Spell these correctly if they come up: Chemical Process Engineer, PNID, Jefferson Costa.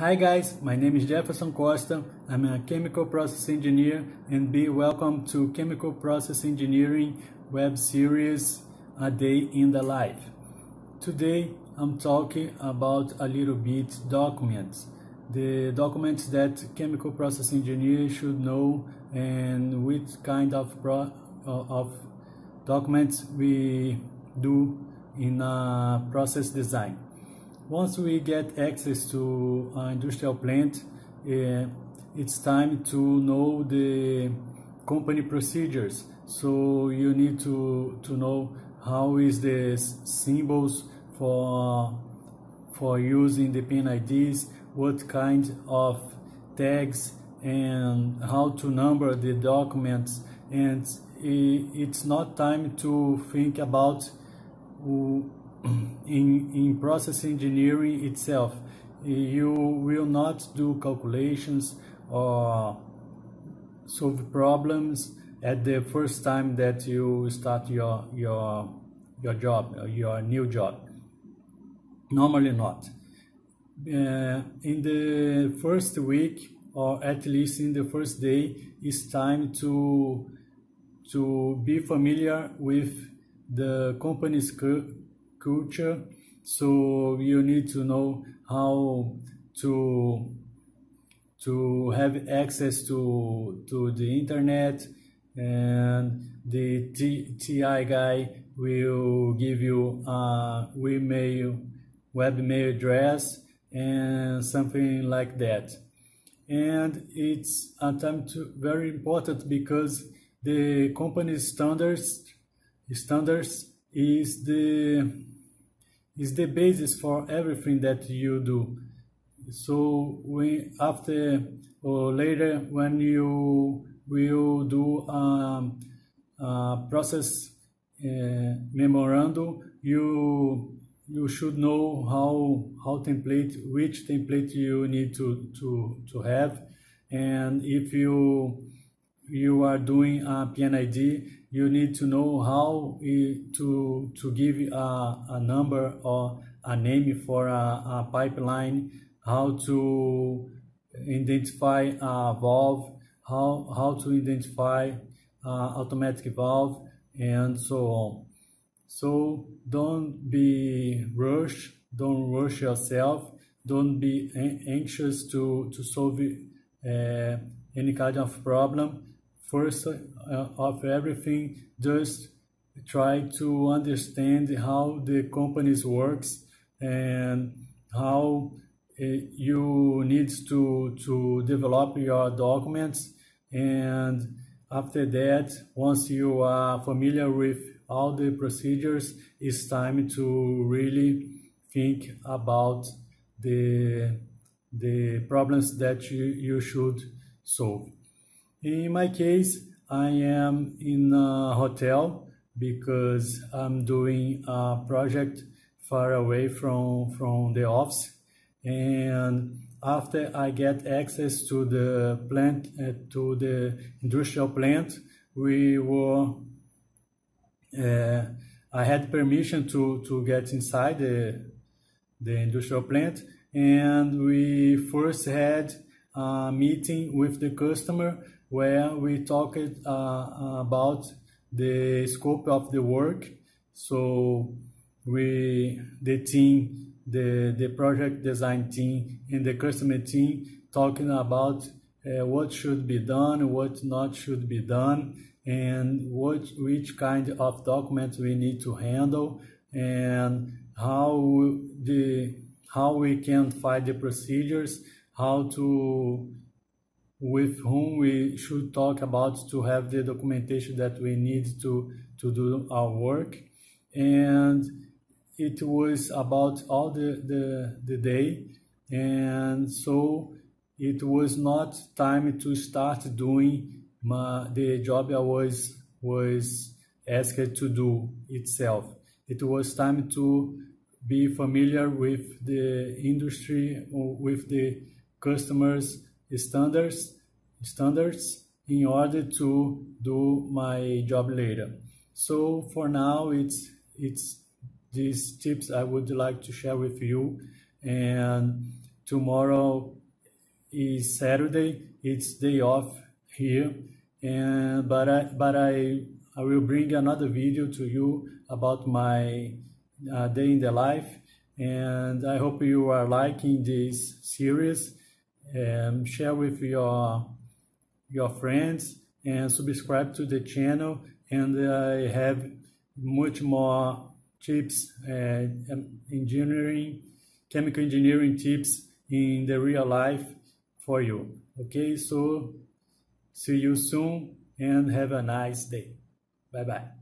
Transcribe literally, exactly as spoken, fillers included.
Hi guys, my name is Jefferson Costa. I'm a chemical process engineer, and be welcome to Chemical Process Engineering web series A Day in the Life. Today I'm talking about a little bit documents, the documents that chemical process engineers should know and which kind of, pro of documents we do in a process design. Once we get access to an industrial plant, uh, it's time to know the company procedures. So you need to, to know how is the symbols for, for using the P N I Ds, what kind of tags, and how to number the documents. And it's not time to think about who, In, in process engineering itself, you will not do calculations or solve problems at the first time that you start your your your job, your new job. Normally not. Uh, in the first week, or at least in the first day, it's time to to be familiar with the company's culture, so you need to know how to to have access to to the internet, and the T I guy will give you a email, web mail address and something like that. And it's a time to very important because the company's standards standards is the is the basis for everything that you do. So we after or later, when you will do um, a process uh, memorandum, you you should know how how template which template you need to to to have. And if you you are doing a P N I D, you need to know how to to give a, a number or a name for a, a pipeline, how to identify a valve, how how to identify a automatic valve, and so on. So don't be rushed, don't rush yourself, don't be anxious to to solve uh, any kind of problem. First uh, of everything, just try to understand how the companies works and how uh, you need to, to develop your documents. And after that, once you are familiar with all the procedures, it's time to really think about the, the problems that you, you should solve. In my case, I am in a hotel because I'm doing a project far away from, from the office. And after I get access to the plant, uh, to the industrial plant, we were, uh, I had permission to, to get inside the, the industrial plant. And we first had a meeting with the customer, where we talked uh, about the scope of the work. So we, the team, the, the project design team and the customer team, talking about uh, what should be done, what not should be done, and what, which kind of documents we need to handle, and how, the, how we can find the procedures, how to with whom we should talk about to have the documentation that we need to, to do our work. And it was about all the, the, the day. And so it was not time to start doing my, the job I was, was asked to do itself. It was time to be familiar with the industry, with the customers, standards standards in order to do my job later. So for now, it's it's these tips I would like to share with you, and tomorrow is Saturday, it's day off here, and but I but I I will bring another video to you about my uh, day in the life, and I hope you are liking this series. Um, share with your your friends and subscribe to the channel, and I have much more tips, uh, engineering, chemical engineering tips in the real life for you. Okay, so see you soon and have a nice day. Bye bye.